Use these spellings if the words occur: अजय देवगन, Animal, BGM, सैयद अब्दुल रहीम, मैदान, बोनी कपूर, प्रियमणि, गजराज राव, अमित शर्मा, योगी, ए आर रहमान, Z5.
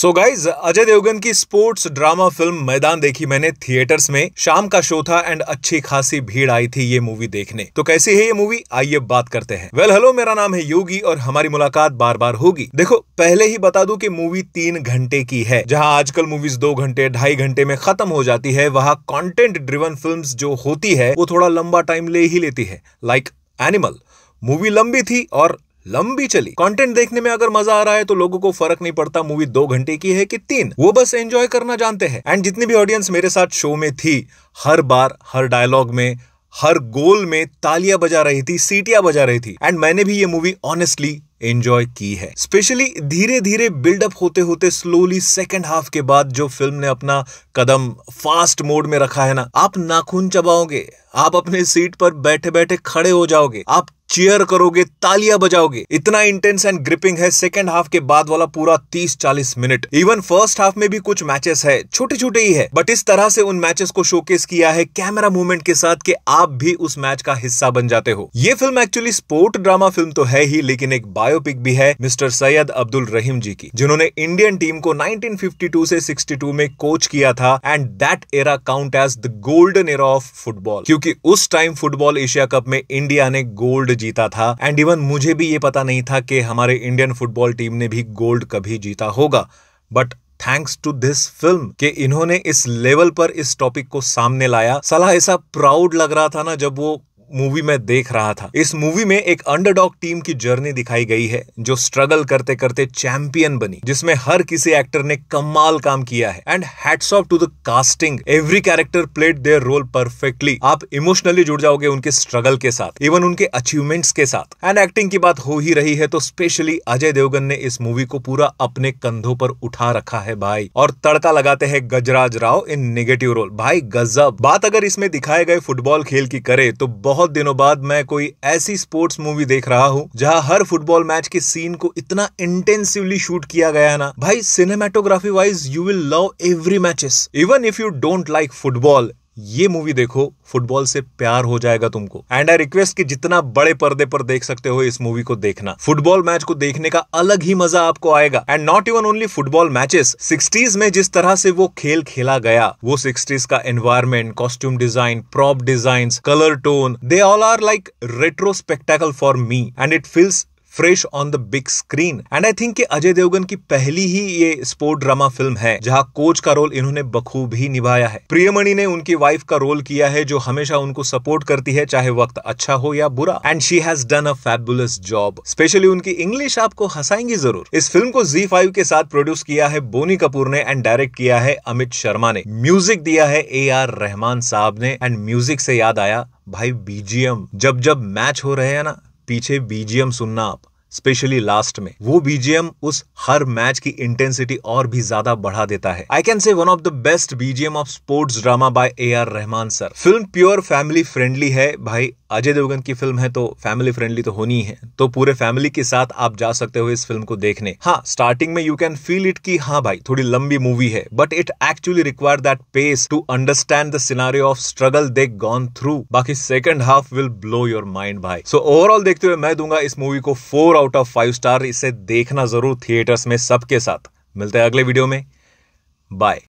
So guys, अजय देवगन की sports drama film मैदान देखी मैंने थिएटर्स में। शाम का शो था एंड अच्छी खासी भीड़ आई थी ये मूवी देखने। तो कैसी है ये मूवी, आइए बात करते हैं। वेल हेलो, मेरा नाम है योगी और हमारी मुलाकात बार बार होगी। देखो, पहले ही बता दूं कि मूवी 3 घंटे की है। जहां आजकल मूवीज 2 घंटे 2.5 घंटे में खत्म हो जाती है, वहां कॉन्टेंट ड्रिवन फिल्म जो होती है वो थोड़ा लंबा टाइम ले ही लेती है। लाइक एनिमल मूवी लंबी थी और लंबी चली। कंटेंट देखने में अगर मजा आ रहा है तो लोगों को फर्क नहीं पड़ता मूवी 2 घंटे की है कि 3, वो बस एंजॉय करना जानते हैं। एंड जितनी भी ऑडियंस मेरे साथ शो में थी, हर बार हर डायलॉग में हर गोल में तालियां बजा रही थी, सीटियां बजा रही थी। एंड मैंने भी ये मूवी ऑनेस्टली एंजॉय की है, स्पेशली धीरे धीरे बिल्डअप होते होते स्लोली सेकेंड हाफ के बाद जो फिल्म ने अपना कदम फास्ट मोड में रखा है ना, आप नाखून चबाओगे, आप अपने सीट पर बैठे बैठे खड़े हो जाओगे, आप चीयर करोगे, तालियां बजाओगे। इतना इंटेंस एंड ग्रिपिंग है सेकेंड हाफ के बाद वाला पूरा 30-40 मिनट। इवन फर्स्ट हाफ में भी कुछ मैचेस है, छोटे छोटे ही है, बट इस तरह से उन मैचेस को शोकेस किया है कैमरा मूवमेंट के साथ कि आप भी उस मैच का हिस्सा बन जाते हो। ये film actually sport drama film तो है ही, लेकिन एक बायोपिक भी है मिस्टर सैयद अब्दुल रहीम जी की, जिन्होंने इंडियन टीम को 1952 से 62 में कोच किया था। And that era count as the golden era of football, क्योंकि उस टाइम फुटबॉल एशिया कप में इंडिया ने गोल्ड जीता था। एंड इवन मुझे भी ये पता नहीं था कि हमारे इंडियन फुटबॉल टीम ने भी गोल्ड कभी जीता होगा, but thanks to this film कि इन्होंने इस लेवल पर इस टॉपिक को सामने लाया। साला ऐसा प्राउड लग रहा था ना जब वो मूवी में देख रहा था। इस मूवी में एक अंडरडॉग टीम की जर्नी दिखाई गई है जो स्ट्रगल करते करते चैंपियन बनी, जिसमें हर किसी एक्टर ने कमाल काम किया है। And hats off to the casting, every character played their role perfectly. आप इमोशनली जुड़ जाओगे उनके स्ट्रगल के साथ, इवन उनके अचीवमेंट्स के साथ। एंड एक्टिंग की बात हो ही रही है तो स्पेशली अजय देवगन ने इस मूवी को पूरा अपने कंधों पर उठा रखा है भाई, और तड़का लगाते हैं गजराज राव in negative role. भाई गजब बात अगर इसमें दिखाए गए फुटबॉल खेल की करे तो बहुत दिनों बाद मैं कोई ऐसी स्पोर्ट्स मूवी देख रहा हूँ जहाँ हर फुटबॉल मैच के सीन को इतना इंटेंसिवली शूट किया गया है ना भाई। Cinematography wise you will love every matches, even if you don't like football. ये मूवी देखो, फुटबॉल से प्यार हो जाएगा तुमको। एंड आई रिक्वेस्ट कि जितना बड़े पर्दे पर देख सकते हो इस मूवी को देखना, फुटबॉल मैच को देखने का अलग ही मजा आपको आएगा। And not even only football matches, 60s में जिस तरह से वो खेल खेला गया, वो 60s का environment, costume design, prop design, colour tone, they all are like retro spectacle for me and it feels fresh on the big screen. And I think कि अजय देवगन की पहली ही ये स्पोर्ट ड्रामा फिल्म है जहां कोच का role इन्होंने बखूबी निभाया है। प्रियमणि ने उनकी वाइफ का रोल किया है जो हमेशा उनको सपोर्ट करती है, चाहे वक्त अच्छा हो या बुरा। And she has done a fabulous job, specially उनकी इंग्लिश आपको हंसाएंगी जरूर। इस फिल्म को Z5 के साथ प्रोड्यूस किया है बोनी कपूर ने एंड डायरेक्ट किया है अमित शर्मा ने। म्यूजिक दिया है A R रहमान साहब ने। एंड म्यूजिक से याद आया भाई, BGM जब मैच हो रहे हैं ना, पीछे BGM सुनना आप, स्पेशली लास्ट में वो BGM उस हर मैच की इंटेंसिटी और भी ज्यादा बढ़ा देता है। I can say one of the best BGM of sports drama by A R Rahman sir. Film pure family friendly है भाई, अजय देवगन की फिल्म है तो फैमिली फ्रेंडली तो होनी है, तो पूरे फैमिली के साथ आप जा सकते हो इस फिल्म को देखने। हाँ, स्टार्टिंग में यू कैन फील इट कि हाँ भाई थोड़ी लंबी मूवी है, but it actually require that pace to understand the scenario of struggle they gone through. बाकी second half will blow your mind भाई। सो ओवरऑल देखते हुए मैं दूंगा इस मूवी को 4 out of 5 स्टार। इसे देखना जरूर थिएटर्स में सबके साथ। मिलते हैं अगले वीडियो में, बाय।